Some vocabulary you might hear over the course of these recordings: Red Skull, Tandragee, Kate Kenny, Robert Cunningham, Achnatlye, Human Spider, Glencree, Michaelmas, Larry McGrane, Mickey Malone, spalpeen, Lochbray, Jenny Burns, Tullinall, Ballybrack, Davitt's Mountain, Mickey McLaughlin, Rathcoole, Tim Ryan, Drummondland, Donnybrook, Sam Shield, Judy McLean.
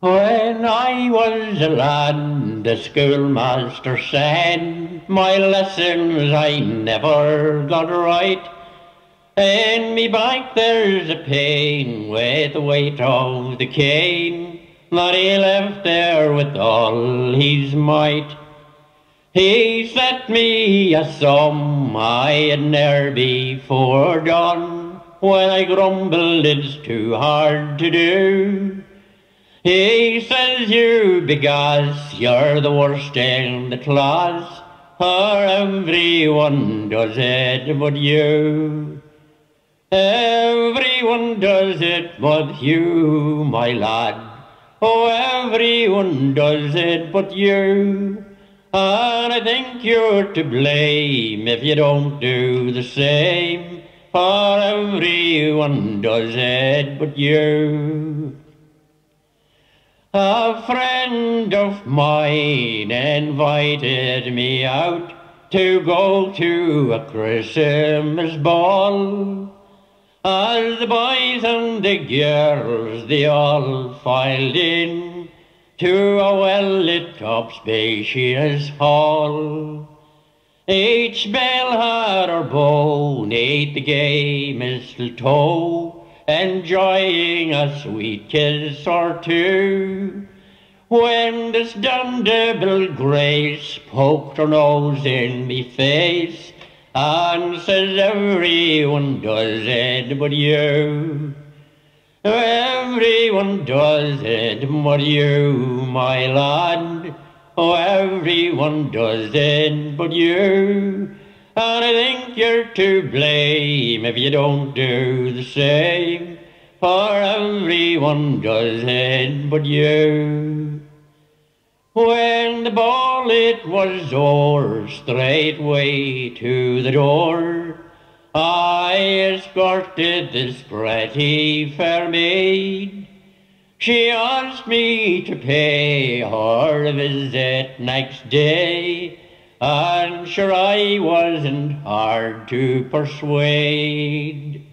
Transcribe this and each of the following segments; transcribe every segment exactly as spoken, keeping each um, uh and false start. When I was a lad, the schoolmaster said, my lessons I never got right. In me back there's a pain with the weight of the cane that he left there with all his might. He set me a sum I had ne'er before done. When I grumbled it's too hard to do, he says, you b'goss, you're the worst in the class, for everyone does it but you. Everyone does it but you, my lad. Oh, everyone does it but you. And I think you're to blame if you don't do the same, for everyone does it but you. A friend of mine invited me out to go to a Christmas ball. As the boys and the girls, they all filed in to a well-lit up spacious hall. Each belle had her beau, neath the gay mistletoe, enjoying a sweet kiss or two, when this damnable Grace poked her nose in me face and says, everyone does it but you. Everyone does it but you, my lad. Oh, everyone does it but you. And I think you're to blame if you don't do the same, for everyone does it but you. When the ball it was o'er, straightway to the door I escorted this pretty fair maid. She asked me to pay her a visit next day, and sure I wasn't hard to persuade.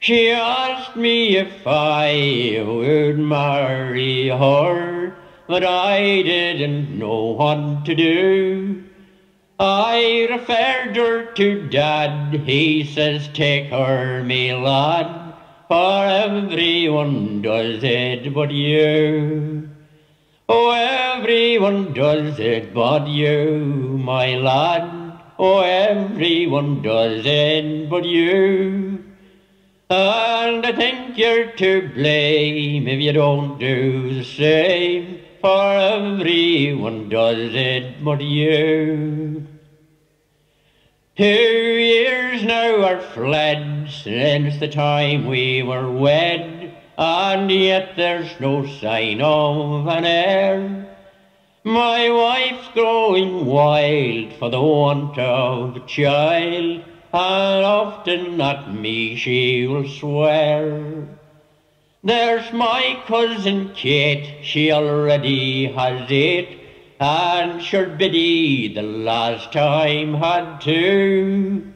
She asked me if I would marry her, but I didn't know what to do. I referred her to Dad, he says, take her, me lad, for everyone does it but you. Oh, everyone does it but you, my lad. Oh, everyone does it but you. And I think you're to blame if you don't do the same, for everyone does it but you. Two years now are fled since the time we were wed, and yet there's no sign of an heir. My wife's growing wild for the want of a child, and often at me she will swear. There's my cousin Kate, she already has it, and sure Biddy the last time had two.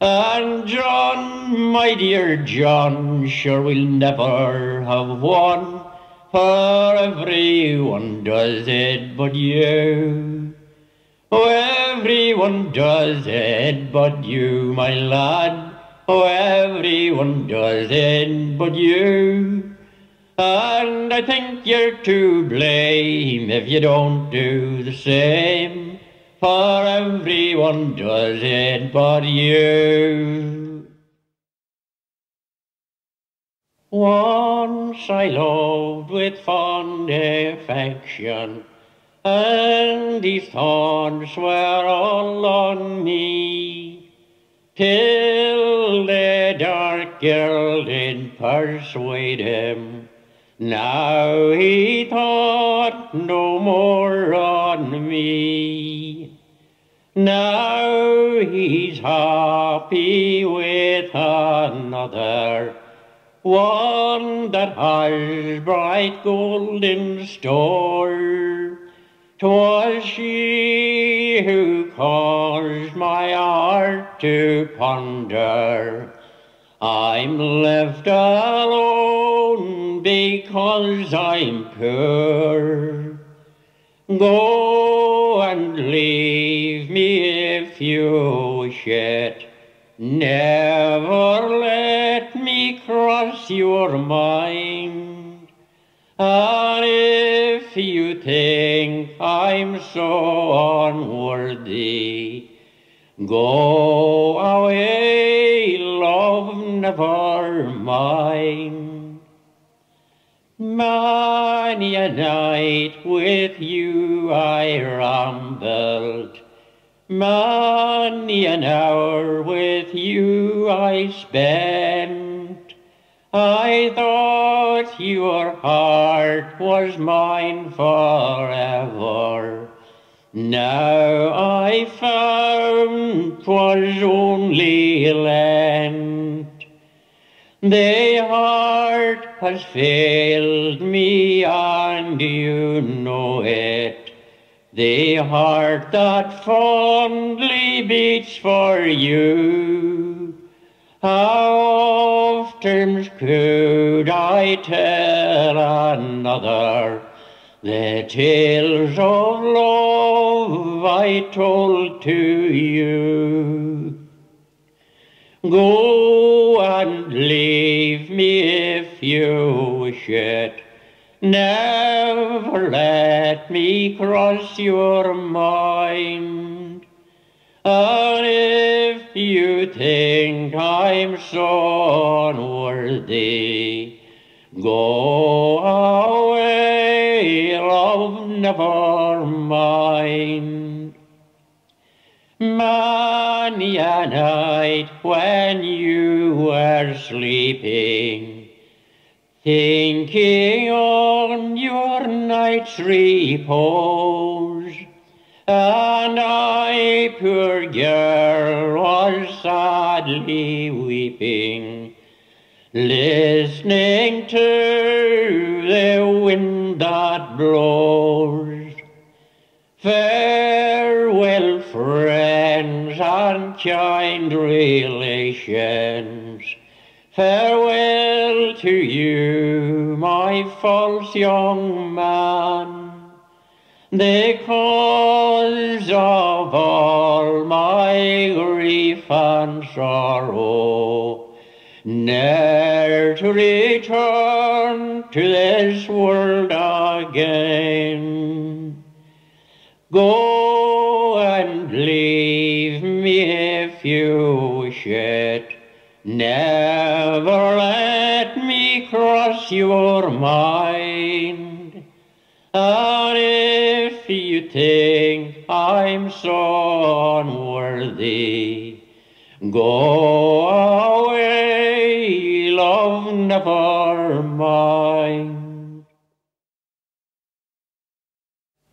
And John, my dear John, sure we'll never have one, for everyone does it but you. Oh, everyone does it but you, my lad. Oh, everyone does it but you. And I think you're to blame if you don't do the same, for everyone does it but you. Once I loved with fond affection, and these thorns were all on me, till the dark girl did persuade him. Now he thought no more on me. Now he's happy with another, one that has bright gold in store. 'Twas she who caused my heart to ponder. I'm left alone because I'm poor. Go and leave me if you should. Never let me cross your mind. And if you think I'm so unworthy, go away, love, never mind. Many a night with you I rambled, many an hour with you I spent. I thought your heart was mine forever. Now I found 'twas only lent. The heart has failed me and you know it. The heart that fondly beats for you, how often could I tell another the tales of love I told to you? Go and leave me if you should. Never let me cross your mind. And if you think I'm so unworthy, go away, love, never mind. Many a night when you were sleeping, thinking on your night's repose, and I, poor girl, was sadly weeping, listening to the wind that blows. Farewell, friends and kind relations, farewell to you, my false young man. The cause of all my grief and sorrow, ne'er to return to this world again. Go and leave me if you should. Never let me cross your mind. And if you think I'm so unworthy, go away, love, never mind.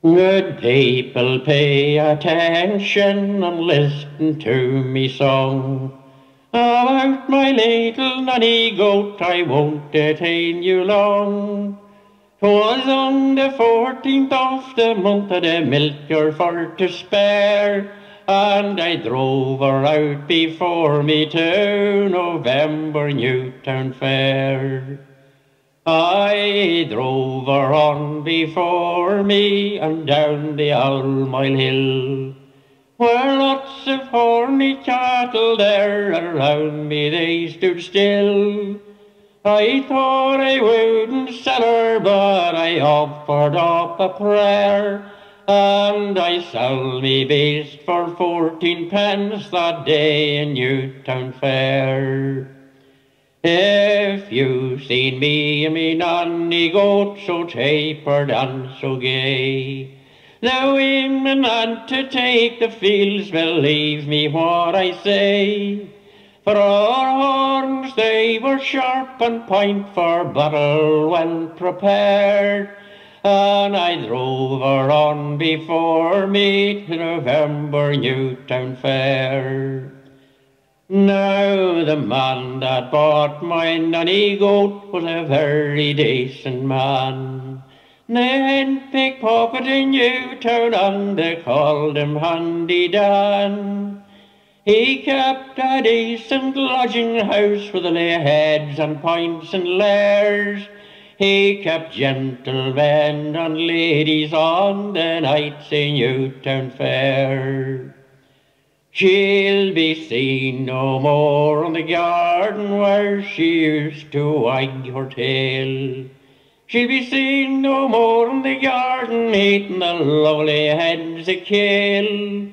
Good people, pay attention and listen to me song. About my little nanny goat, I won't detain you long. 'Twas on the fourteenth of the month, and the milk were far to spare, and I drove her out before me to November Newtown Fair. I drove her on before me, and down the Almile Hill, where lots of horny cattle there around me they stood still. I thought I wouldn't sell her, but I offered up a prayer, and I sold me beast for fourteen pence that day in Newtown Fair. If you've seen me and me nanny goat, so tapered and so gay, the women and to take the fields, believe me what I say. For our horns they were sharp and point for battle well prepared, and I drove her on before me to November Newtown Fair. Now the man that bought my nanny goat was a very decent man. Then pickpocket in Newtown, and they called him Handy Dan. He kept a decent lodging house with lay heads and pints and lairs. Take up, gentlemen, and ladies, on the nights in Newtown Fair. She'll be seen no more on the garden where she used to wag her tail. She'll be seen no more in the garden eating the lovely hens a kale.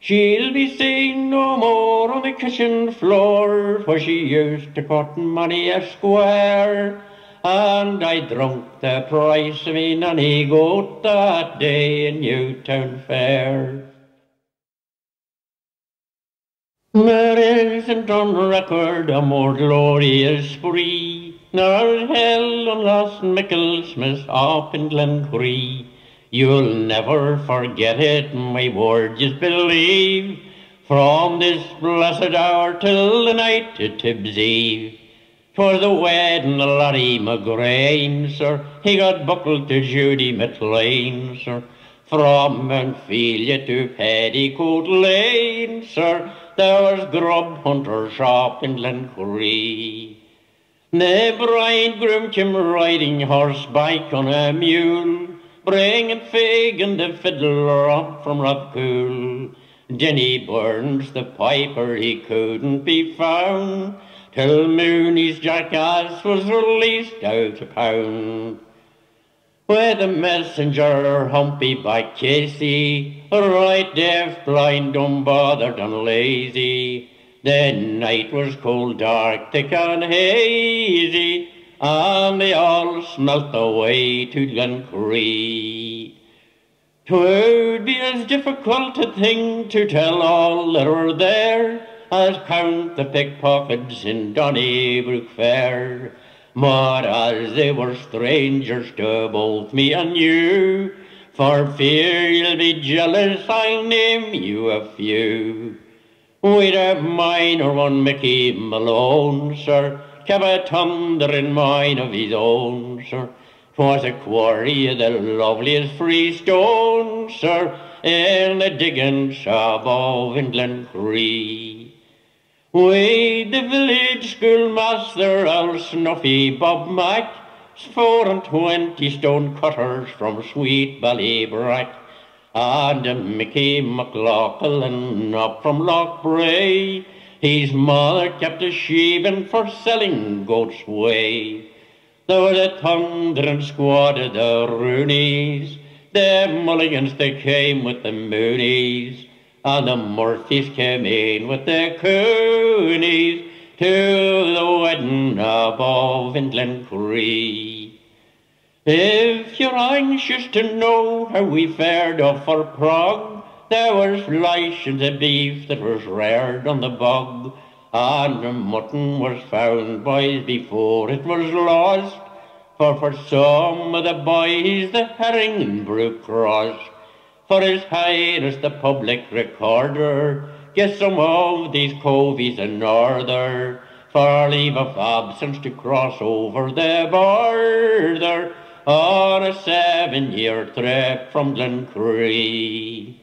She'll be seen no more on the kitchen floor where she used to cut money a square. And I drunk the price of me nanny goat that day in Newtown Fair. There isn't on record a more glorious spree, nor held on last Michaelmas up in Glencree. You'll never forget it, my word, just believe, from this blessed hour till the night to Tibbs' Eve. 'Twas the wedding of Larry McGrane, sir, he got buckled to Judy McLean, sir. From Montphelia to Petticoat Lane, sir, there was grub hunter shop in Glencree. The bridegroom came riding horseback on a mule, bringing Fig and the fiddler up from Rathcoole. Jenny Burns the piper, he couldn't be found, till Mooney's jackass was released out of pound. With a messenger, humpy by Casey, right deaf, blind, unbothered and lazy. The night was cold, dark, thick and hazy, and they all smelt away to Glencree. 'Twould be as difficult a thing to tell all that were there as count the pickpockets in Donnybrook Fair. But as they were strangers to both me and you, for fear you'll be jealous, I'll name you a few. We'd a minor one, Mickey Malone, sir, kept a thundering mine of his own, sir. 'Twas a quarry of the loveliest freestone, sir, in the diggings above in Glencree. We, the village schoolmaster, old snuffy Bob Mack, four and twenty stone cutters from sweet Ballybrack, and a Mickey McLaughlin up from Lochbray. His mother kept a sheaven for selling goat's whey. There was a thundering squad of the Roonies, the Mulligans they came with the Moonies, and the Murphys came in with their Coonies to the wedding above in Glencree. If you're anxious to know how we fared off for Prague, there was flesh and the beef that was reared on the bog, and the mutton was found, boys, before it was lost, for for some of the boys the herring brook crossed. For His Highness the Public Recorder get some of these covies in order, for leave of absence to cross over the border on a seven-year trip from Glencree.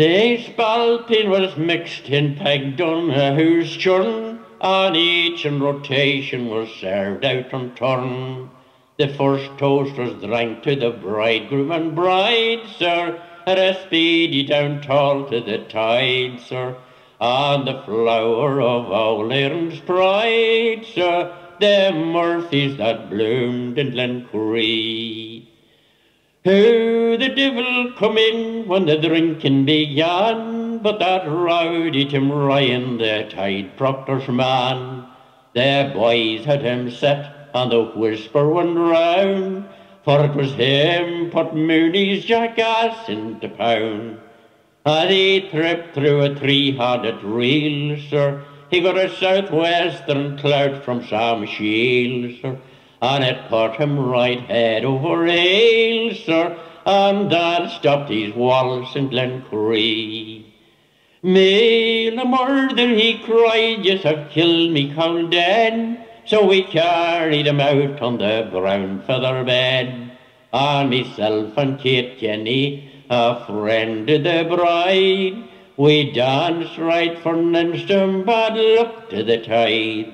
The spalpeen was mixed in pegged on a hoose churn, and each in rotation was served out on turn. The first toast was drank to the bridegroom and bride, sir, and a speedy down tall to the tide, sir, and the flower of all Ireland's pride, sir, the Murphys that bloomed in Glencree. Who the devil come in when the drinking began, but that rowdy Tim Ryan, the tide proctor's man. The boys had him set, and the whisper went round, for it was him put Mooney's jackass into pound. As he tripped through a three-handed reel, sir, he got a southwestern clout from Sam Shield, sir, and it put him right head over heels, sir, and that stopped his waltz in Glencree. Me, the murder, he cried, yes, I've killed me cow den. So we carried him out on the brown feather bed, and myself and Kate Kenny, a friend of the bride, we danced right from Ninston bad luck to the tide.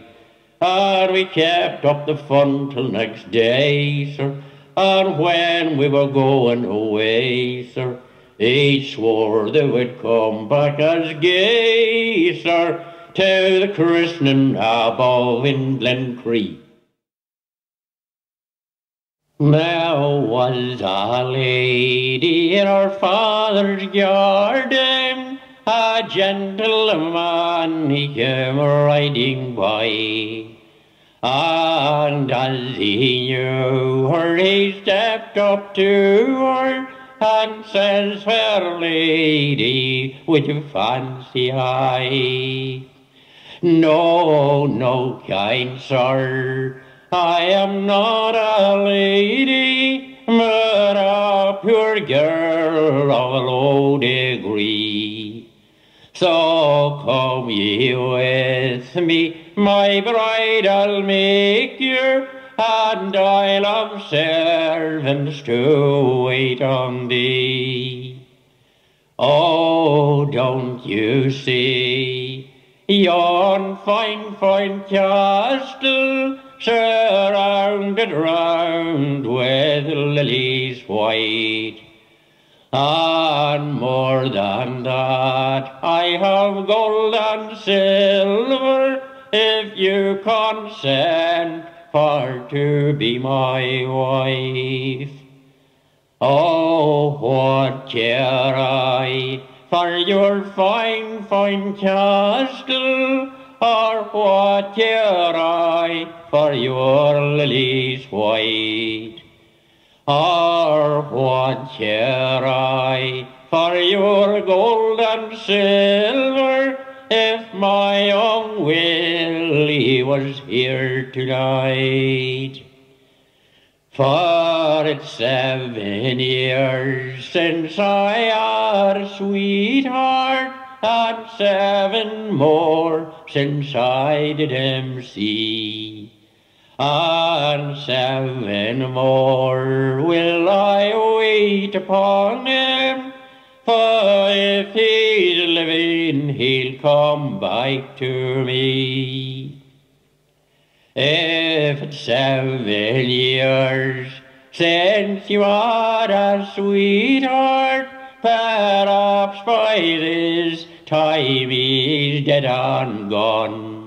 and we kept up the fun till next day, sir, and when we were going away, sir, each swore they would come back as gay, sir, to the christening above in Glencree. There was a lady in her father's garden, a gentleman he came riding by, and as he knew her he stepped up to her and says, "Fair lady, would you fancy I?" "No, no, kind sir, I am not a lady, but a poor girl of a low degree. So come ye with me, my bride I'll make you, and I'll have servants to wait on thee. Oh, don't you see yon fine, fine castle, surrounded round with lilies white? And more than that, I have gold and silver, if you consent for to be my wife. Oh, what care I for your fine, fine castle, or what care I for your lilies white? Or what care I for your gold and silver, if my young Willie was here tonight? For it's seven years since I had a sweetheart, and seven more since I did him see, and seven more will I wait upon him, for if he's living he'll come back to me. If it's seven years since you had a sweetheart, perhaps by this time he's dead and gone.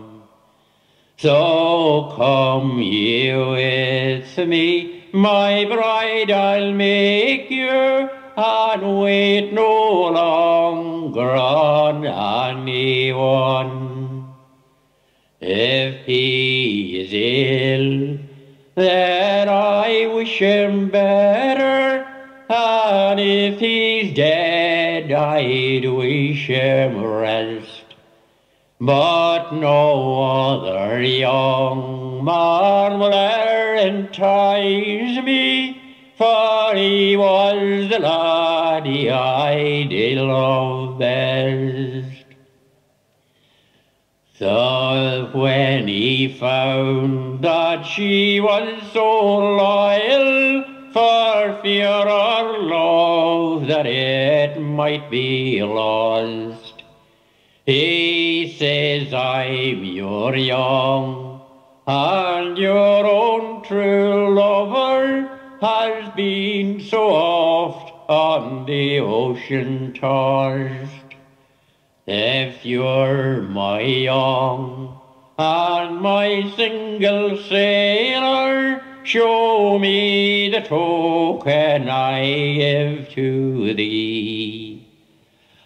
So come ye with me, my bride I'll make you, and wait no longer on anyone. If he is ill, then I wish him better, and if he's dead, I'd wish him rest. But no other young man will e'er entice me, for he was the laddie I did love best. So when he found that she was so loyal, for fear or love that it might be lost, he says, "I'm your young and your own true lover, has been so oft on the ocean tossed. If you're my young and my single sailor, show me the token I give to thee,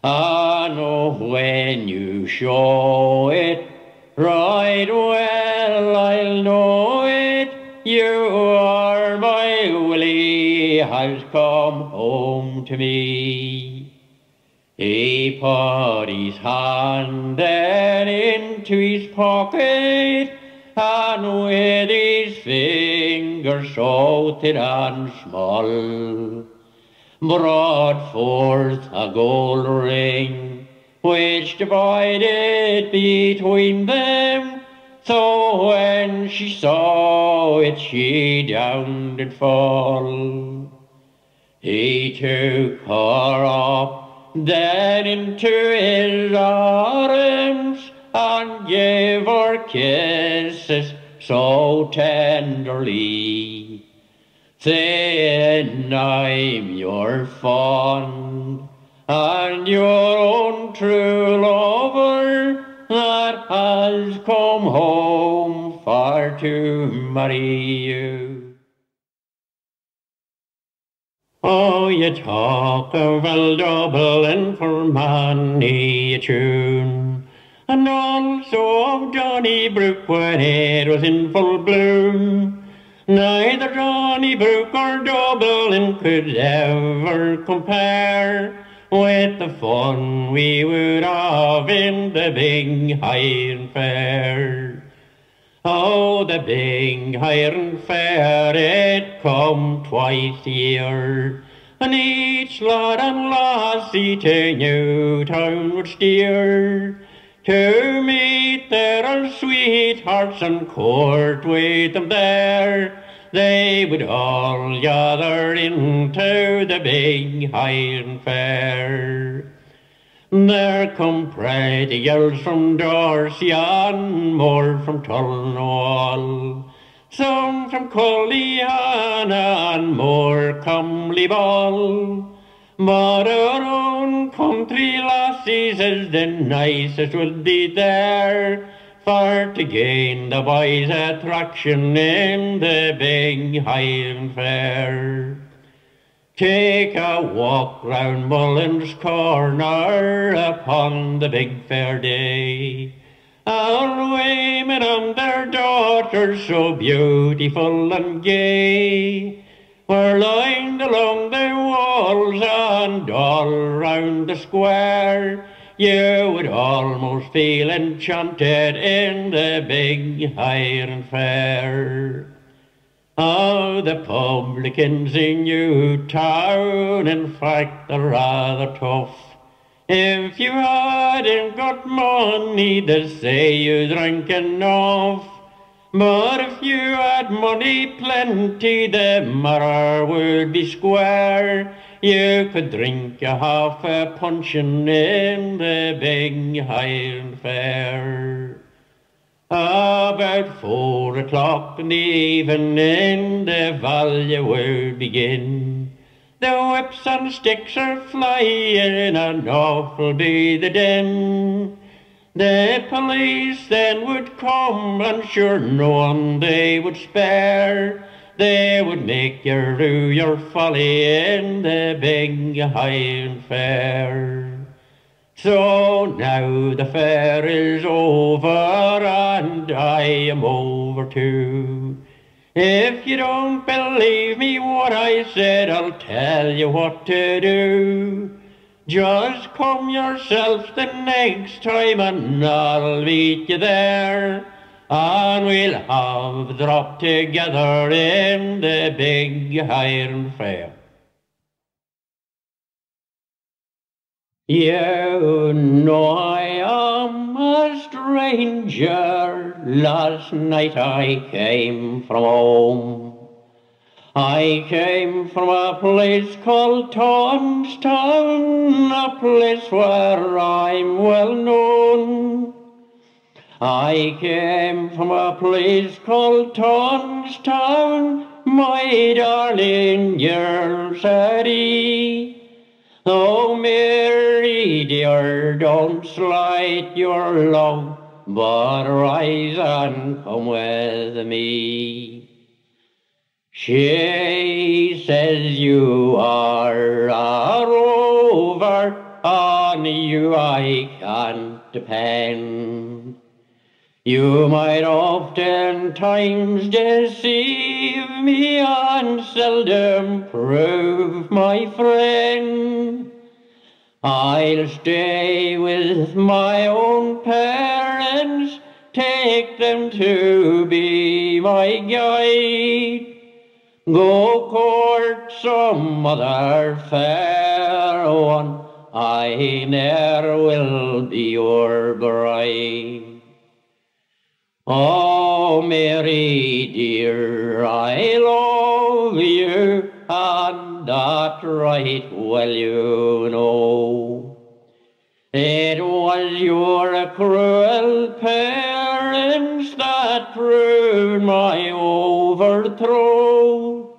and when you show it, right well I'll know it, you are my Willie has come home to me." He put his hand then into his pocket, and with his fingers so thin and small, brought forth a gold ring, which divided between them. So when she saw it, she down did fall. He took her up then into his arms, and gave her kisses so tenderly. Then I'm your fond and your own true lover that has come home far to marry you. Oh, you talk of a doubling for money a tune, and also of Donnybrook when it was in full bloom. Neither Donnybrook or Dublin could ever compare with the fun we would have in the big Highland Fair. Oh, the big Highland Fair, it come twice a year, and each lad and lassie to Newtown would steer, to meet their old sweethearts and court with them there. They would all gather into the big Highland Fair. There come pretty girls from Dorsey and more from Tullinall, some from Culliana and more comely Ball. But our own country lassies is the nicest would be there, for to gain the boys' attraction in the big Highland Fair. Take a walk round Mullins Corner upon the big fair day. Our women and their daughters so beautiful and gay were lined along the walls and all round the square. You would almost feel enchanted in the big Highland Fair. Oh, the publicans in Newtown, in fact, they're rather tough. If you hadn't got money, they'd say you drank enough. But if you had money plenty, the matter would be square. You could drink a half a puncheon in the big Highland Fair. About four o'clock in the evening, the valley will begin. The whips and sticks are flying, and awful be the din. The police then would come, and sure no one they would spare. They would make you rue your folly in the big Highland Fair. So now the fair is over, and I am over too. If you don't believe me what I said, I'll tell you what to do. Just come yourself the next time and I'll meet you there, and we'll have a drop together in the big Highland Fair. You know I am a stranger, last night I came from home. I came from a place called Tonstown, a place where I'm well known. I came from a place called Tonstown, my darling girl, said he. Oh, Mary dear, don't slight your love, but rise and come with me. She says you are a rover, on you I can't depend. You might oftentimes deceive me and seldom prove my friend. I'll stay with my own parents, take them to be my guide. Go court some other fair one, I ne'er will be your bride. Oh, Mary dear, I love you, and that right well you know. It was your cruel parents that proved overthrow.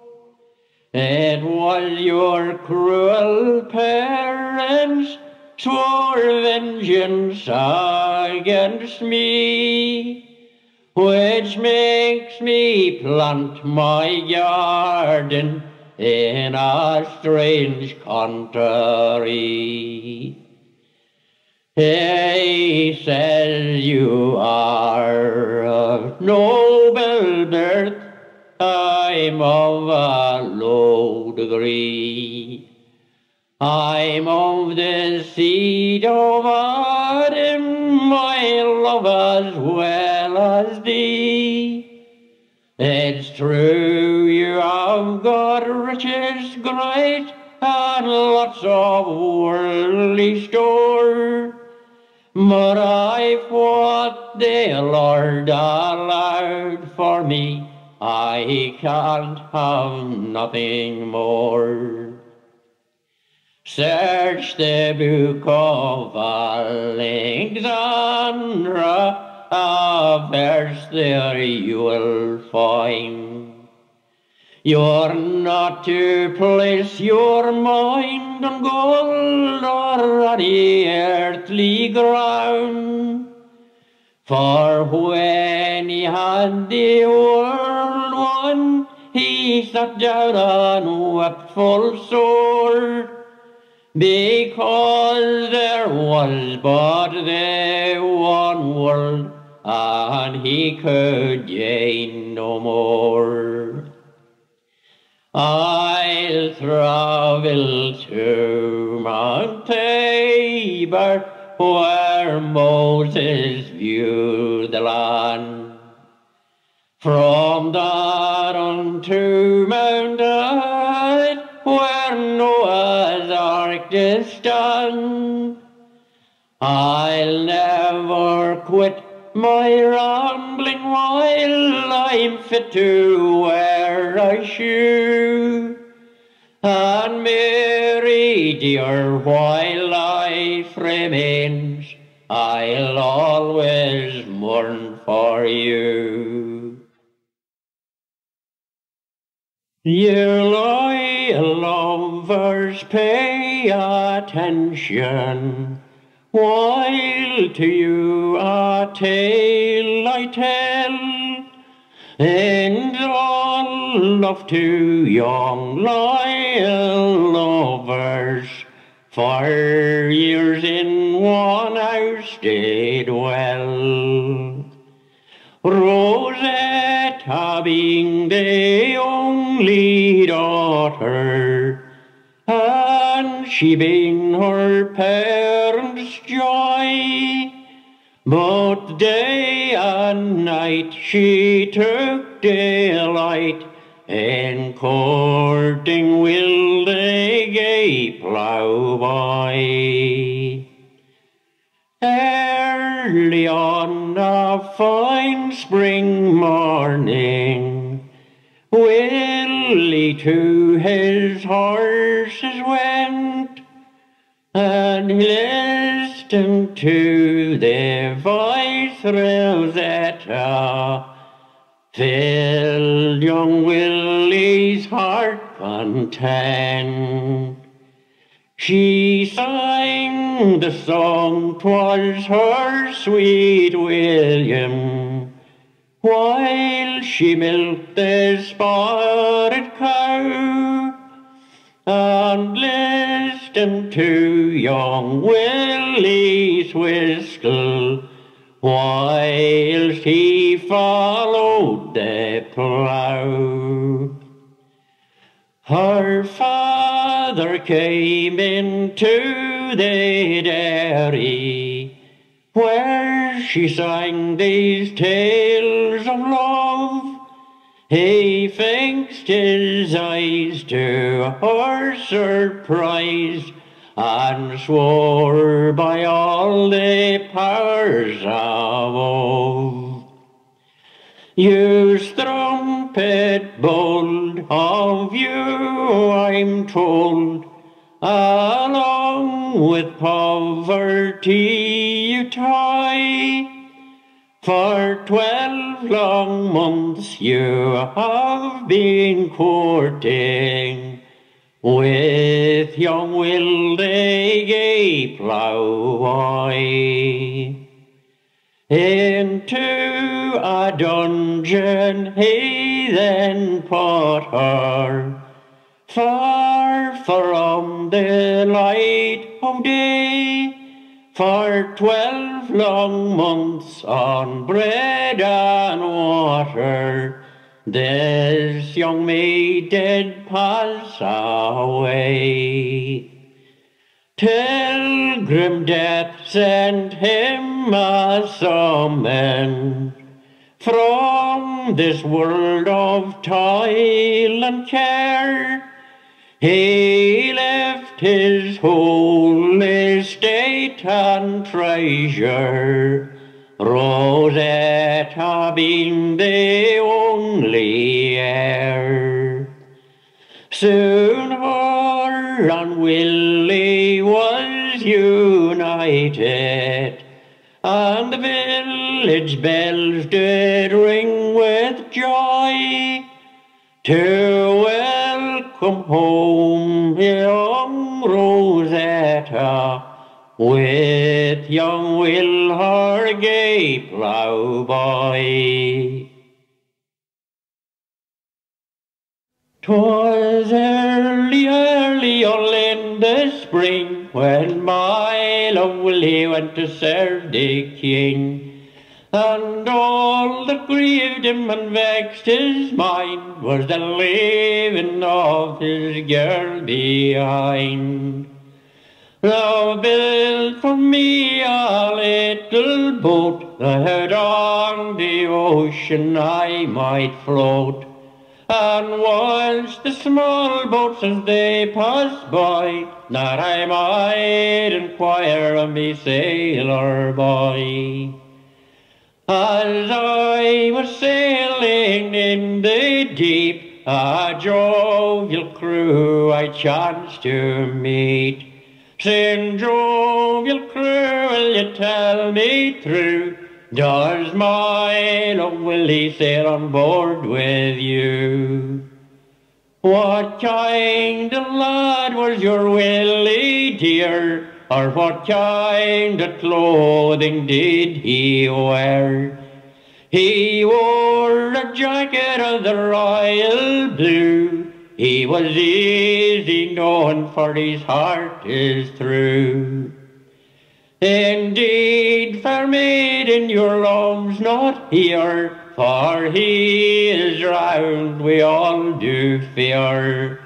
And while your cruel parents swore vengeance against me, which makes me plant my garden in a strange country. They said you are of noble birth, I'm of a low degree. I'm of the seed of Adam, my love, as well as thee. It's true you have got riches great and lots of worldly store, but I fought the Lord allowed for me, I can't have nothing more. Search the book of Alexandra, a verse there you'll find. You're not to place your mind on gold or any earthly ground, for when he had the world won, he sat down and wept full sore, because there was but the one world, and he could gain no more. I'll travel to Mount Tabor, where Moses viewed the land. From that unto Mount Ad, where Noah's ark did stand. I'll never quit my rambling while I'm fit to wear a shoe. And Mary, dear, while life remains, I'll always mourn for you. You loyal lovers, pay attention, while to you a tale I tell, and all of two young loyal lovers, for years in one house did dwell. Rosetta being the only daughter, and she being her parents' joy, both day and night she took delight in courting Will the gay ploughboy. Early on a fine spring morning, Willie to his horses went, and he listened to the voice Rosetta, filled young Willie's heart content. She sang the song, 'twas her sweet William, while she milked the spotted cow, and listened to young Willie's whistle, whilst he followed the plough. Her father came into the dairy, where she sang these tales of love. He fixed his eyes to her surprise, and swore by all the powers above. You strumpet bold, of you I'm told, along with poverty you tie, For twelve long months you have been courting, with young Will they gay plough I. Into a dungeon he then put her, far from the light of day. For twelve long months on bread and water, this young maid did pass away. Till grim death sent him a summons from this world of toil and care. He left his holy estate and treasure, Rosetta being the only heir. Soon her and Willie was united, and the village bells did ring with joy, to welcome home young Rosetta, with young Will her gay plough boy. 'Twas early, early all in the spring, when my love Willie went to serve the king, and all that grieved him and vexed his mind was the leaving of his girl behind. Now build for me a little boat, that on the ocean I might float. And watch the small boats as they pass by, that I might inquire of me sailor boy. As I was sailing in the deep, a jovial crew I chanced to meet. Saying, jovial crew, will you tell me true, does my love Willie sail on board with you? What kind of lad was your Willie dear, or what kind of clothing did he wear? He wore a jacket of the royal blue, he was easy known for his heart is true. Indeed, fair maiden, your love's not here, for he is round we all do fear.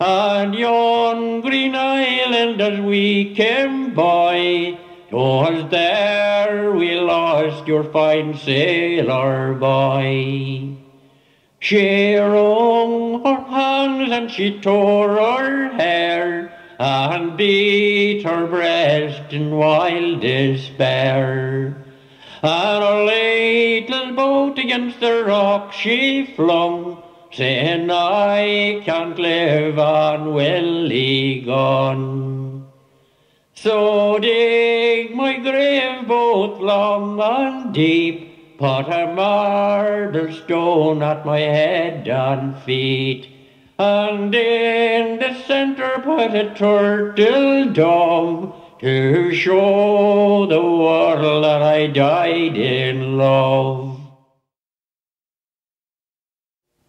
And yon green island as we came by, 'twas there we lost your fine sailor boy. She wrung her hands and she tore her hair, and beat her breast in wild despair. And her little boat against the rock she flung, saying, I can't live on Willie gone. So dig my grave both long and deep, put a marble stone at my head and feet, and in the centre put a turtle dove, to show the world that I died in love.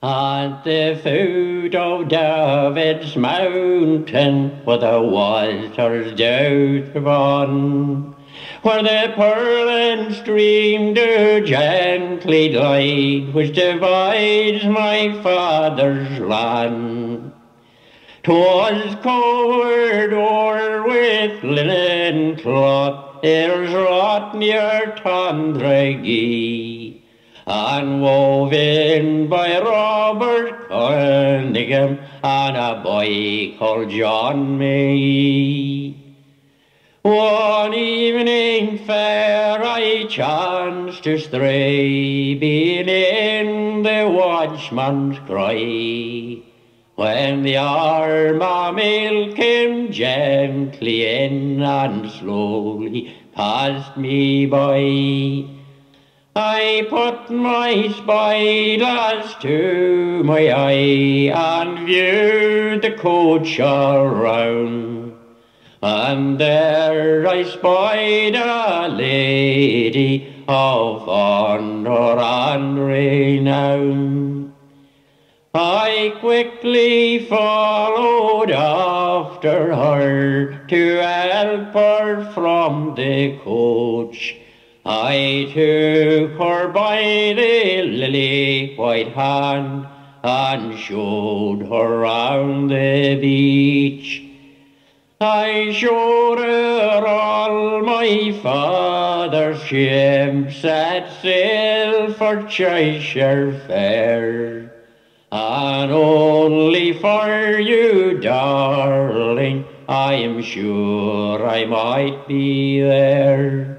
At the foot of Davitt's Mountain, where the waters doth run, where the purling stream do gently glide, which divides my father's land. 'Twas covered o'er with linen cloth, it was wrought near Tandragee, and woven by Robert Cunningham and a boy called John May. One evening fair I chanced to stray, being in the watchman's cry, when the armamill came gently in and slowly passed me by. I put my spyglass to my eye and viewed the coach around, and there I spied a lady of honour and renown. I quickly followed after her to help her from the coach. I took her by the lily-white hand and showed her round the beach. I showed her all my father's ships set sail for Cheshire Fair, and only for you, darling, I am sure I might be there.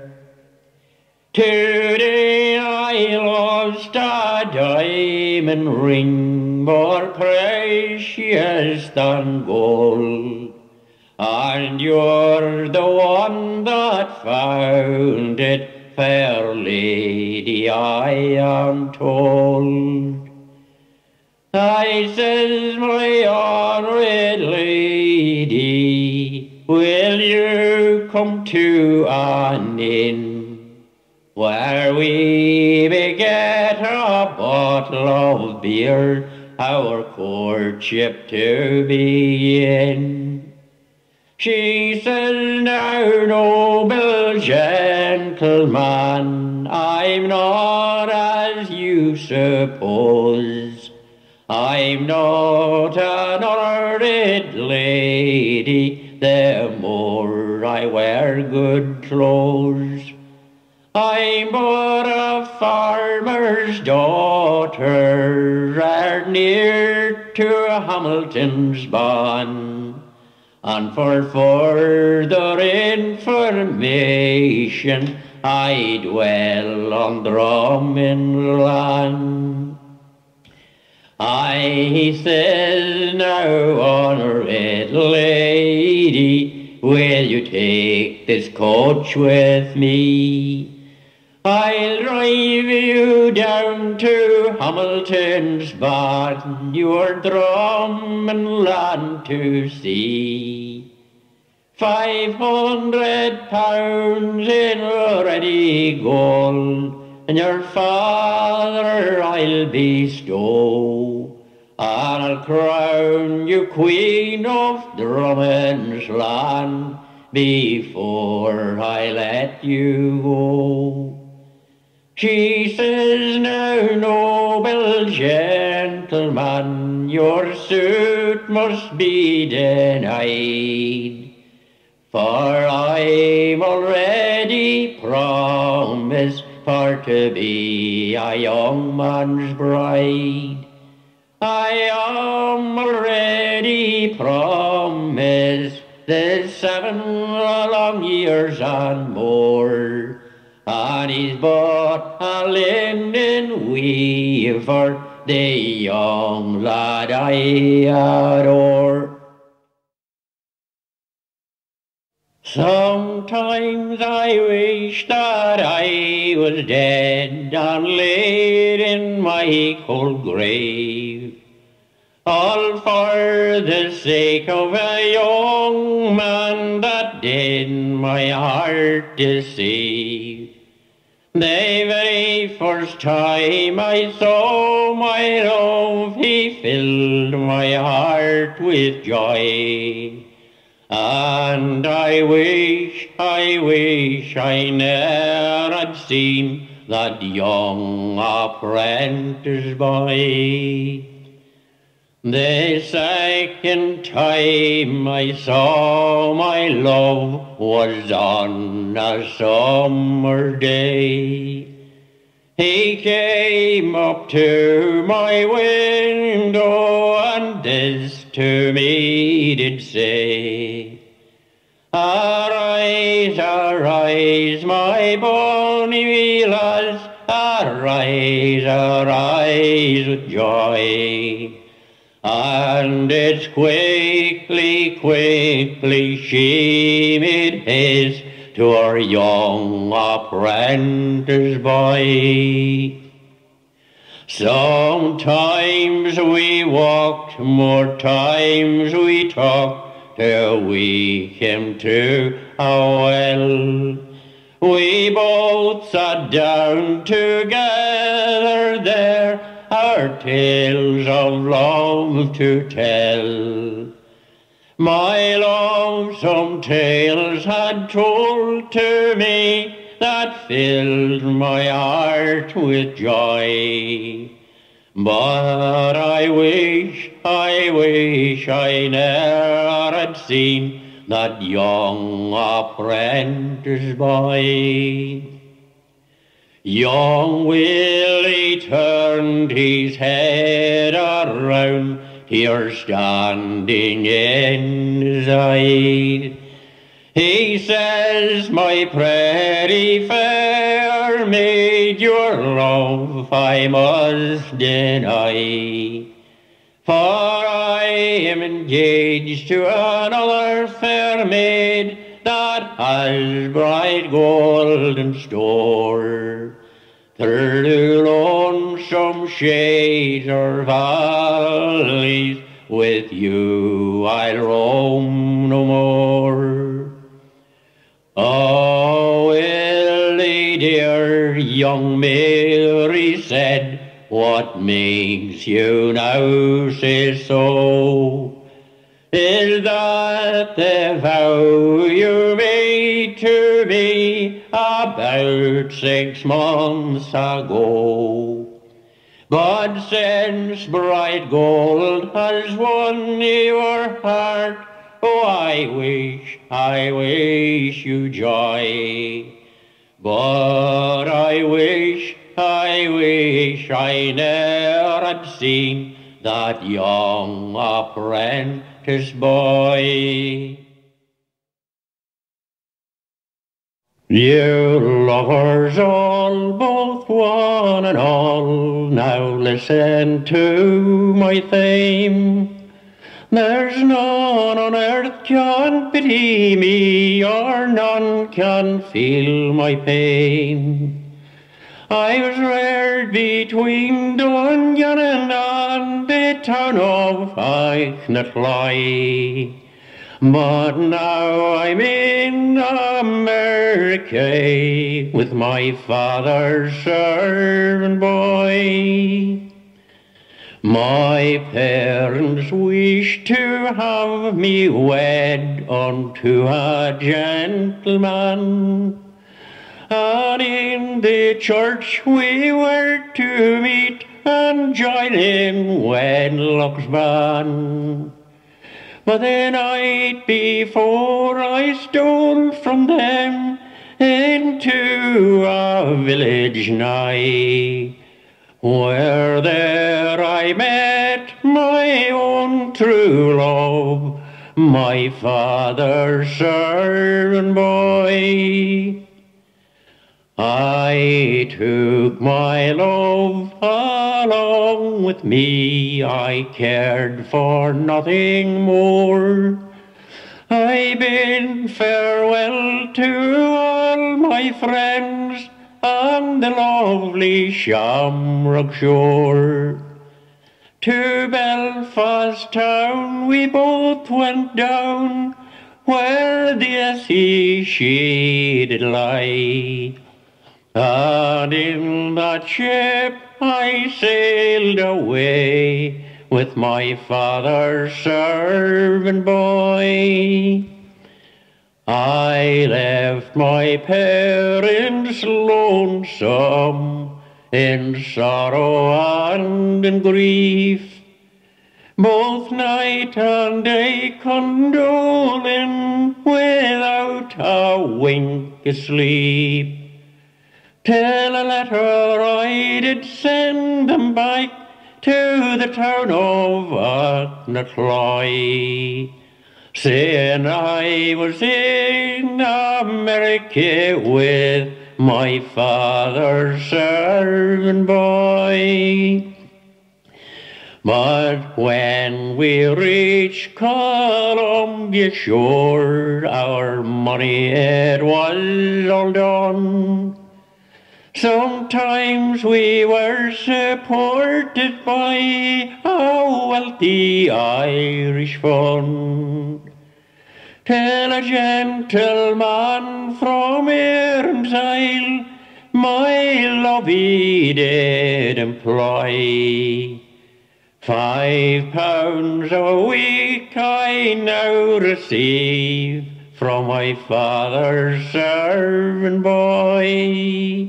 Today I lost a diamond ring more precious than gold, and you're the one that found it, fair lady, I am told. I says, my honoured lady, will you come to an inn where we may get a bottle of beer, our courtship to begin? She says, now, noble gentleman, I'm not as you suppose. I'm not an honoured lady, the more I wear good clothes. I'm but a farmer's daughter, rare near to Hamilton's barn, and for further information I dwell on Drummondland. I says, now, honoured lady, will you take this coach with me? I'll drive you down to Hamilton's barn, your Drummondland to see. Five hundred pounds in ready gold, and your father I'll bestow, and I'll crown you Queen of Drummondland before I let you go. She says, now, noble gentleman, your suit must be denied, for I'm already promised for to be a young man's bride. I am already promised this seven long years and more, and he's but a linen weaver, the young lad I adore. Sometimes I wish that I was dead and laid in my cold grave, all for the sake of a young man that did my heart deceive. The very first time I saw my love, he filled my heart with joy. And I wish, I wish I ne'er had seen that young apprentice boy. The second time I saw my love was on a summer day. He came up to my window and this to me did say, arise, arise, my bonny lass, arise, arise with joy. And it's quickly, quickly she made haste your young apprentice boy. Sometimes we walked, more times we talked, till we came to a well. We both sat down together there, our tales of love to tell. My love some tales had told to me, that filled my heart with joy. But I wish, I wish I ne'er had seen that young apprentice boy. Young Willie turned his head around, tears standing in his eyes. He says, my pretty fair maid, your love I must deny, for I am engaged to another fair maid that has bright golden store. Through lonesome shades or valleys, with you I'll roam no more. Oh, Willie dear, young Mary said, what makes you now say so? Is that the vow you made to me about six months ago? But since bright gold has won your heart, oh, I wish, I wish you joy. But I wish, I wish I ne'er had seen that young apprentice boy. You lovers all, both one and all, now listen to my theme. There's none on earth can pity me, or none can feel my pain. I was reared between Dungan and the town of Achnatlye, but now I'm in America with my father's servant boy. My parents wished to have me wed unto a gentleman, and in the church we were to meet and join in wedlock's ban. But the night before I stole from them into a village nigh, where there I met my own true love, my father's servant boy. I took my love along with me, I cared for nothing more. I bid farewell to all my friends on the lovely Shamrock shore. To Belfast town we both went down, where the sea she did lie. And in that ship I sailed away with my father's servant boy. I left my parents lonesome, in sorrow and in grief, both night and day condoling, without a wink of sleep. Till a letter I did send them back to the town of Achnatlye, saying I was in America with my father's servant boy. But when we reach Columbia shore, our money it was all gone. Sometimes we were supported by a wealthy Irish fund, till a gentleman from Erin's Isle my love he did employ. Five pounds a week I now receive from my father's servant boy.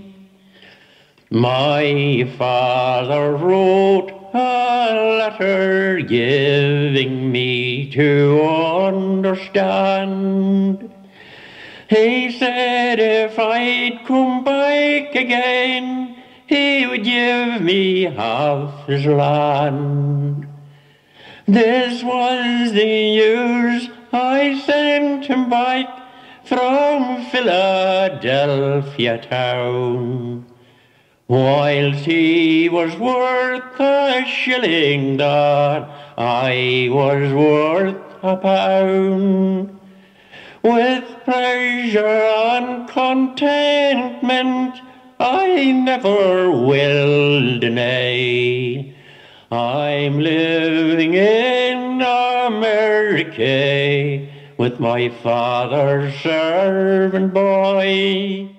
My father wrote a letter giving me to understand. He said if I'd come back again, he would give me half his land. This was the news I sent him back from Philadelphia town. Whilst he was worth a shilling that I was worth a pound. With pleasure and contentment I never will deny, I'm living in America with my father's servant boy.